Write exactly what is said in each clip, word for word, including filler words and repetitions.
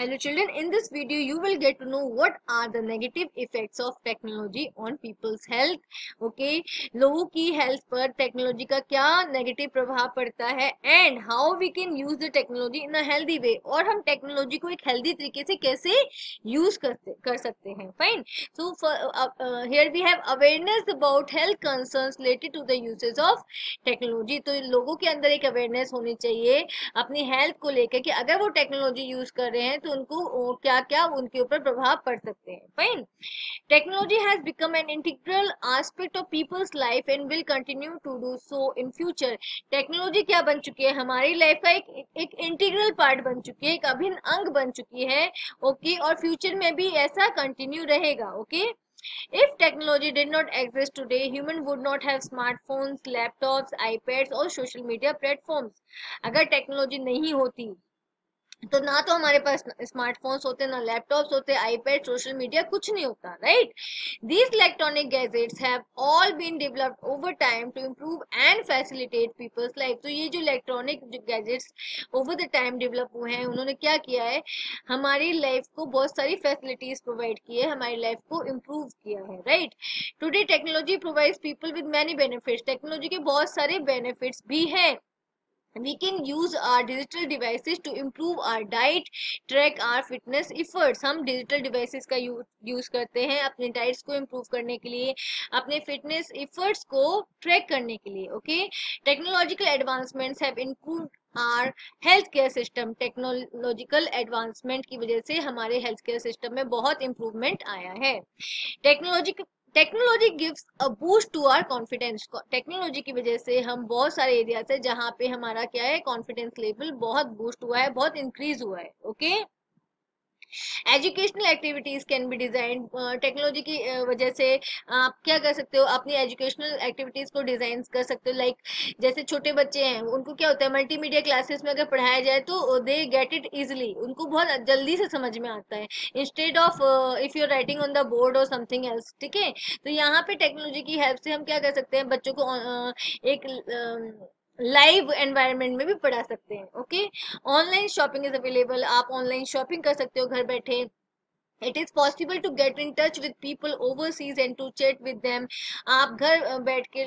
Hello children, in this video you will get to know what are the negative effects of technology on people's health. Okay, लोगों की health पर technology का क्या negative प्रभाव पड़ता है and how we can use the technology in a healthy way. और हम technology को एक healthy तरीके से कैसे use करते कर सकते हैं. Fine. So for, uh, uh, here we have awareness about health concerns related to the uses of technology. तो लोगों के अंदर एक awareness होनी चाहिए अपनी health को लेकर कि अगर वो technology use कर रहे हैं तो उनको क्या क्या उनके ऊपर प्रभाव पड़ सकते हैं. Fine. Technology has become an integral aspect of people's life and will continue to do so in future. Technology क्या बन चुकी है, हमारी लाइफ का एक एक इंटीग्रल पार्ट बन चुकी है, एक अभिन्न अंग बन चुकी है. Okay okay? और फ्यूचर में भी ऐसा कंटिन्यू रहेगा. Okay okay? If technology did not exist today, human would not have smartphones, laptops, iPads और social media platforms. अगर टेक्नोलॉजी नहीं होती तो ना तो हमारे पास स्मार्टफोन्स होते, ना लैपटॉप्स होते, आईपैड, सोशल मीडिया, कुछ नहीं होता. Right. These electronic gadgets have all been developed over time to improve and facilitate people's life. तो ये जो electronic gadgets over the time develop हुए हैं, उन्होंने क्या किया है, हमारी लाइफ को बहुत सारी फैसिलिटीज प्रोवाइड की है, हमारी लाइफ को इम्प्रूव किया है. Right. Today technology provides people with many benefits. Technology के बहुत सारे बेनिफिट्स भी हैं. We can use our digital devices to improve our diet, track our fitness efforts. हम digital devices का use करते हैं अपने diets को improve करने के लिए, अपने fitness efforts को track करने के लिए. Okay, technological advancements have improved our health care system. Technological advancement की वजह से हमारे हेल्थ केयर सिस्टम में बहुत इंप्रूवमेंट आया है. Technology technology gives a boost to our confidence. Technology की वजह से हम बहुत सारे एरियाज है जहाँ पे हमारा क्या है, कॉन्फिडेंस लेवल बहुत बूस्ट हुआ है, बहुत इंक्रीज हुआ है. Okay okay? Educational activities can be design. Technology की वजह से आप क्या कर सकते हो, अपनी एजुकेशनल एक्टिविटीज को डिजाइन कर सकते हो. लाइक like, जैसे छोटे बच्चे हैं उनको क्या होता है, मल्टीमीडिया क्लासेस में अगर पढ़ाया जाए तो दे गेट इट इजिली, उनको बहुत जल्दी से समझ में आता है, instead of if you are writing on the board और समथिंग एल्स. ठीक है, तो यहाँ पे टेक्नोलॉजी की हेल्प से हम क्या कर सकते हैं, बच्चों को uh, एक uh, लाइव एनवायरनमेंट में भी पढ़ा सकते हैं. Okay. Online shopping is available. आप ऑनलाइन शॉपिंग कर सकते हो घर बैठे. It is possible to get in touch with people overseas and to chat with them. आप घर बैठ के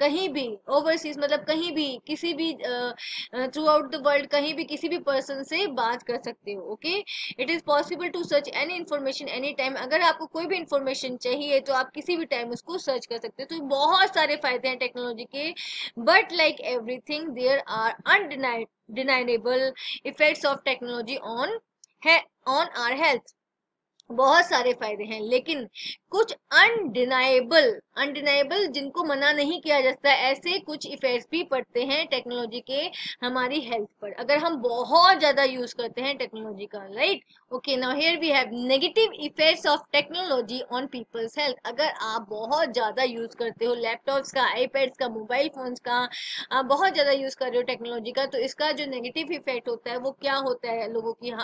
कहीं भी ओवरसीज मतलब कहीं भी किसी भी थ्रू आउट द वर्ल्ड कहीं भी किसी भी पर्सन से बात कर सकते हो. Okay. It is possible to search any information any time. अगर आपको कोई भी इन्फॉर्मेशन चाहिए तो आप किसी भी टाइम उसको सर्च कर सकते हो. तो बहुत सारे फायदे हैं टेक्नोलॉजी के. But like everything there are undeniable effects of technology on on our health. बहुत सारे फायदे हैं लेकिन कुछ अनडिनाइबल अनडिनाइबल जिनको मना नहीं किया जाता, ऐसे कुछ इफेक्ट्स भी पड़ते हैं टेक्नोलॉजी के हमारी हेल्थ पर अगर हम बहुत ज्यादा यूज करते हैं टेक्नोलॉजी का. Right. Okay. Now here we have negative effects of technology on people's health. अगर आप बहुत ज्यादा यूज करते हो लैपटॉप्स का, आईपैड्स का, मोबाइल फोन्स का, आप बहुत ज्यादा यूज कर रहे हो टेक्नोलॉजी का, तो इसका जो नेगेटिव इफेक्ट होता है वो क्या होता है, लोगों की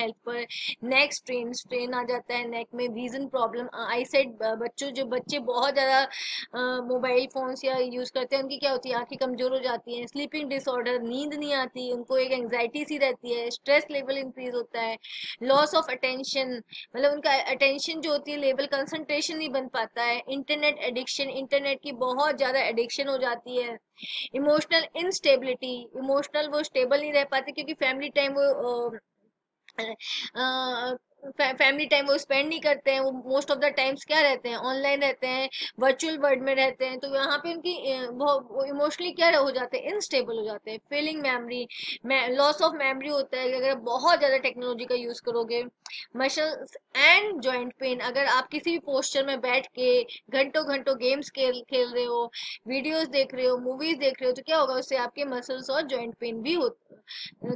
हेल्थ पर नेक स्ट्रेन स्ट्रेन आ जाता है, नेक में विजन प्रॉब्लम, आई सेट. बच्चों जो बच्चे बहुत ज्यादा मोबाइल फोन्स या यूज करते हैं उनकी क्या होती है, आंखें कमजोर हो जाती हैं, स्लीपिंग डिसऑर्डर, नींद नहीं आती, उनको एक एंजाइटी सी रहती है, स्ट्रेस लेवल इंक्रीज होता है, लॉस ऑफ अटेंशन मतलब उनका अटेंशन जो होती है लेवल कंसंट्रेशन नहीं बन पाता है, इंटरनेट एडिक्शन, इंटरनेट की बहुत ज्यादा एडिक्शन हो जाती है, इमोशनल इनस्टेबिलिटी, इमोशनल वो स्टेबल नहीं रह पाते क्योंकि फैमिली टाइम वो आ, आ, फैमिली टाइम वो स्पेंड नहीं करते हैं, वो मोस्ट ऑफ द टाइम्स क्या रहते हैं, ऑनलाइन रहते हैं, वर्चुअल वर्ल्ड में रहते हैं, तो यहाँ पे उनकी इमोशनली क्या हो जाते हैं, इनस्टेबल हो जाते हैं. Failing memory, loss of memory होता है अगर बहुत ज़्यादा टेक्नोलॉजी का यूज़ करोगे. मसल्स एंड जॉइंट पेन, अगर आप किसी भी पोस्चर में बैठ के घंटों घंटों गेम्स खेल खेल रहे हो, वीडियोज़ देख रहे हो, मूवीज देख रहे हो, तो क्या होगा, उससे आपके मसल्स और जॉइंट पेन भी होती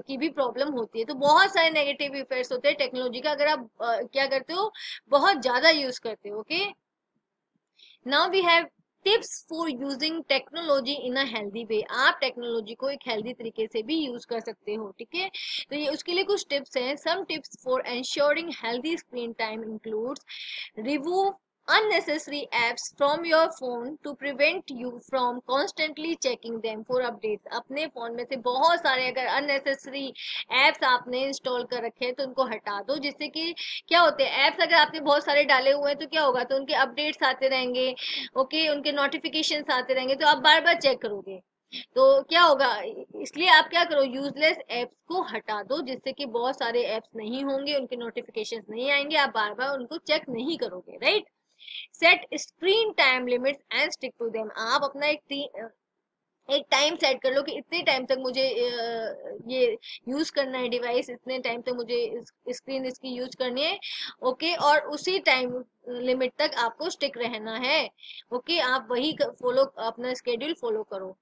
की भी प्रॉब्लम होती है. तो बहुत सारे नेगेटिव इफेक्ट्स होते हैं टेक्नोलॉजी का अगर आप uh, क्या करते हो, बहुत ज्यादा यूज करते हो. Okay. Now we have tips for using technology in a healthy way. आप टेक्नोलॉजी को एक हेल्दी तरीके से भी यूज कर सकते हो. ठीक है, तो ये उसके लिए कुछ टिप्स हैं. Some tips for ensuring healthy screen time includes remove unnecessary apps from your phone to prevent you from constantly checking them for updates। अपने फ़ोन में से बहुत सारे अगर unnecessary apps आपने इंस्टॉल कर रखे हैं तो उनको हटा दो, जिससे कि क्या होते हैं apps अगर आपने बहुत सारे डाले हुए हैं तो क्या होगा, तो उनके अपडेट्स आते रहेंगे, ओके, उनके नोटिफिकेशंस आते रहेंगे, तो आप बार बार चेक करोगे तो क्या होगा। इसलिए आप क्या करो, यूजलेस एप्स को हटा दो, जिससे कि बहुत सारे एप्स नहीं होंगे, उनके नोटिफिकेशंस नहीं आएंगे, आप बार बार उनको चेक नहीं करोगे, right. Set screen time limits and stick to them. आप अपना एक एक टाइम सेट कर लो कि इतने टाइम तक मुझे ये यूज करना है डिवाइस, इतने टाइम तक मुझे स्क्रीन इसकी यूज करनी है, ओके, और उसी टाइम लिमिट तक आपको स्टिक रहना है, ओके, आप वही फॉलो, अपना स्केड्यूल फॉलो करो।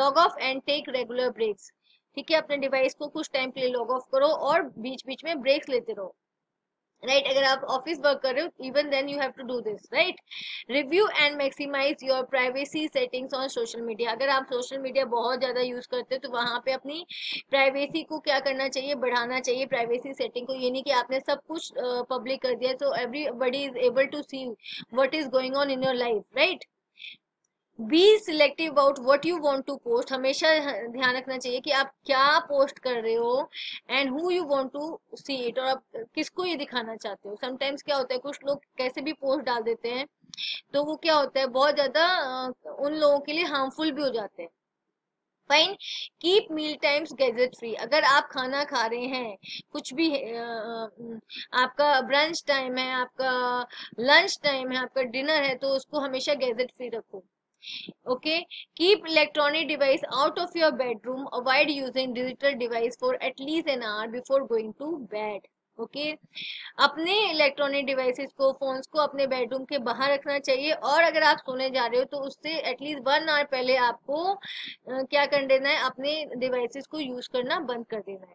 Log off and take regular breaks, ठीक है, अपने डिवाइस को कुछ टाइम के लिए लॉग ऑफ करो और बीच बीच में ब्रेक्स लेते रहो, राइट right, अगर आप ऑफिस वर्क कर रहे हो even then you have to do this, right. Review and maximise your privacy settings on social media. अगर आप सोशल मीडिया बहुत ज़्यादा यूज करते हो तो वहाँ पे अपनी प्राइवेसी को क्या करना चाहिए, बढ़ाना चाहिए प्राइवेसी सेटिंग को। ये नहीं कि आपने सब कुछ पब्लिक uh, कर दिया तो everybody is able to see what is going on in your life, right. Be selective about what you want to post. हमेशा ध्यान रखना चाहिए कि आप क्या पोस्ट कर रहे हो and who you want to see it, और आप किसको ये दिखाना चाहते हो। समटाइम्स क्या होता है, कुछ लोग कैसे भी पोस्ट डाल देते हैं तो वो क्या होता है बहुत ज्यादा उन लोगों के लिए हार्मफुल भी हो जाते हैं। Fine, keep meal times gadget free. अगर आप खाना खा रहे हैं, कुछ भी आपका ब्रंच टाइम है, आपका लंच टाइम है, आपका डिनर है, तो उसको हमेशा गैजेट फ्री रखो, okay। keep electronic device out of your bedroom, avoid using digital device for at least an hour before going to bed, okay। अपने इलेक्ट्रॉनिक डिवाइसेस को, फोन्स को अपने बेडरूम के बाहर रखना चाहिए, और अगर आप सोने जा रहे हो तो उससे एटलीस्ट वन आवर पहले आपको क्या कर देना है, अपने डिवाइसेस को यूज करना बंद कर देना है।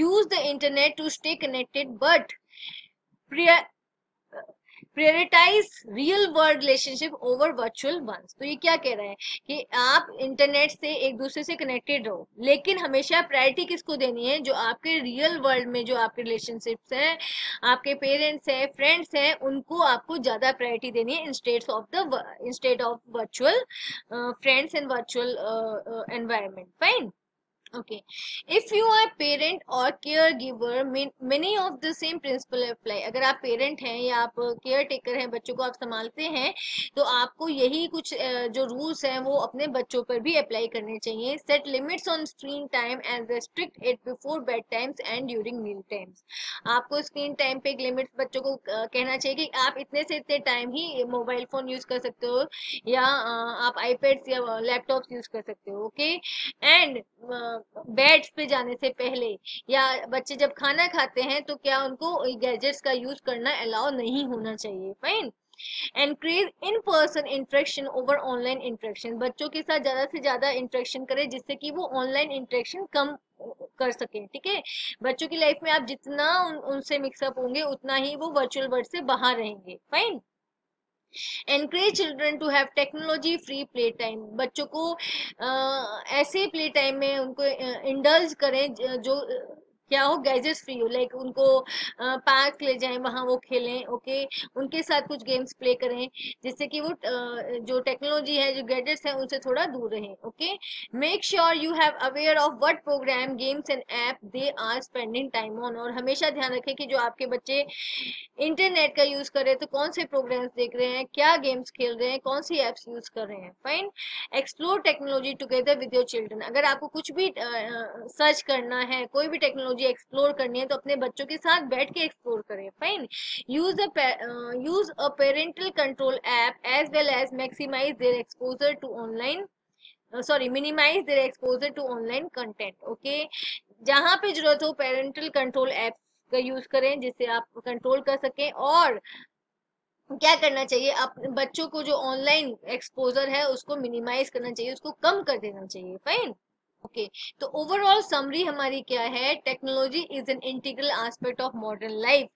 Use the internet to stay connected but Prioritize real world relationship over virtual ones। तो ये क्या कह रहा है कि आप इंटरनेट से एक दूसरे से कनेक्टेड रहो, लेकिन हमेशा प्रायोरिटी किसको देनी है, जो आपके रियल वर्ल्ड में जो आपके रिलेशनशिप्स हैं, आपके पेरेंट्स हैं, फ्रेंड्स हैं, उनको आपको ज्यादा प्रायोरिटी देनी है instead of the instead of virtual friends and virtual environment. Fine, okay, if you are parent or caregiver, many of the same principle apply। अगर आप पेरेंट हैं या आप केयर टेकर हैं, बच्चों को आप संभालते हैं, तो आपको यही कुछ जो रूल्स हैं वो अपने बच्चों पर भी अप्लाई करने चाहिए। Set limits on screen time and restrict it before bed times and during meal times. आपको स्क्रीन टाइम पे एक लिमिट बच्चों को कहना चाहिए कि आप इतने से इतने टाइम ही मोबाइल फोन यूज कर सकते हो, या आप आईपैड्स या लैपटॉप यूज कर सकते हो, ओके। एंड बेड्स पे जाने से पहले या बच्चे जब खाना खाते हैं तो क्या उनको गैजेट्स का यूज करना अलाउ नहीं होना चाहिए। Fine, encourage in person interaction over online interaction. बच्चों के साथ ज्यादा से ज्यादा इंटरेक्शन करें, जिससे कि वो ऑनलाइन इंटरेक्शन कम कर सके, ठीक है। बच्चों की लाइफ में आप जितना उन, उनसे मिक्सअप होंगे उतना ही वो वर्चुअल वर्ल्ड से बाहर रहेंगे। Fine, Encourage children to have technology free play time। बच्चों को आ, ऐसे प्ले टाइम में उनको इंडल्ज करें जो क्या हो, गैजेट्स फ्री हो, लाइक उनको पार्क ले जाएं, वहाँ वो खेलें, ओके, उनके साथ कुछ गेम्स प्ले करें, जिससे कि वो जो टेक्नोलॉजी है, जो गैजेट्स हैं, उनसे थोड़ा दूर रहें, okay. Make sure you have aware of what program, games and app they are spending time on. और हमेशा ध्यान रखें कि जो आपके बच्चे इंटरनेट का यूज कर रहे हैं तो कौन से प्रोग्राम्स देख रहे हैं, क्या गेम्स खेल रहे हैं, कौन सी एप्स यूज कर रहे हैं। Fine, explore technology together with your children. अगर आपको कुछ भी सर्च करना है, कोई भी टेक्नोलॉजी एक्सप्लोर करनी है, तो अपने बच्चों के साथ बैठ के एक्सप्लोर करें। Fine, use use a parental control app as well as maximise their exposure to online, sorry minimize their exposure to online content, okay. जहां पे जरूरत हो पेरेंटल कंट्रोल ऐप का यूज करें, जिससे आप कंट्रोल कर सकें। और क्या करना चाहिए, अपने बच्चों को जो ऑनलाइन एक्सपोजर है उसको मिनिमाइज करना चाहिए, उसको कम कर देना चाहिए। फाइन, ओके okay, तो ओवरऑल समरी हमारी क्या है, technology is an integral aspect of modern life.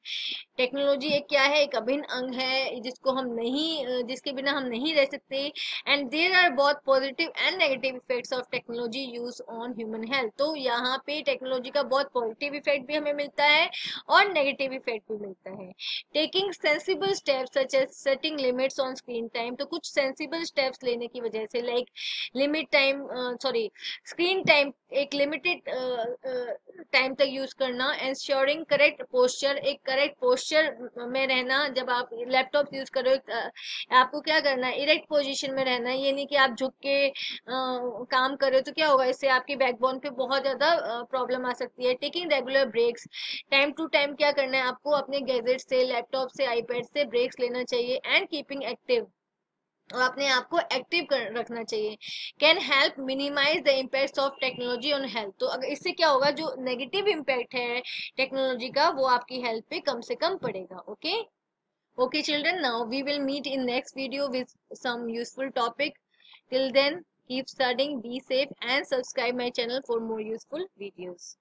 Technology एक क्या है, एक अभिन्न अंग है जिसको हम नहीं जिसके बिना हम नहीं रह सकते। And there are both positive and negative effects of technology use on human health. तो यहाँ पे टेक्नोलॉजी का बहुत पॉजिटिव इफेक्ट भी हमें मिलता है और नेगेटिव इफेक्ट भी मिलता है। Taking sensible steps such as setting limits on screen time, तो कुछ सेंसिबल स्टेप्स लेने की वजह से like limit time sorry screen time एक लिमिटेड टाइम तक यूज करना, एंश्योरिंग करेक्ट पोस्चर, एक करेक्ट पोस्चर में रहना। जब आप लैपटॉप यूज करो आपको क्या करना है, इरेक्ट पोजीशन में रहना, ये नहीं कि आप झुक के आ, काम करो तो क्या होगा, इससे आपकी बैकबोन पे बहुत ज्यादा प्रॉब्लम आ सकती है। Taking regular breaks, time to time क्या करना है आपको, अपने गैजेट से, लैपटॉप से, आईपैड से ब्रेक्स लेना चाहिए। एंड कीपिंग एक्टिव, और अपने आप को एक्टिव कर रखना चाहिए। Can help minimise the impacts of technology on health, तो अगर इससे क्या होगा, जो नेगेटिव इम्पैक्ट है टेक्नोलॉजी का वो आपकी हेल्थ पे कम से कम पड़ेगा। Okay okay children, now we will meet in next video with some useful topic. Till then keep studying, be safe and subscribe my channel for more useful videos.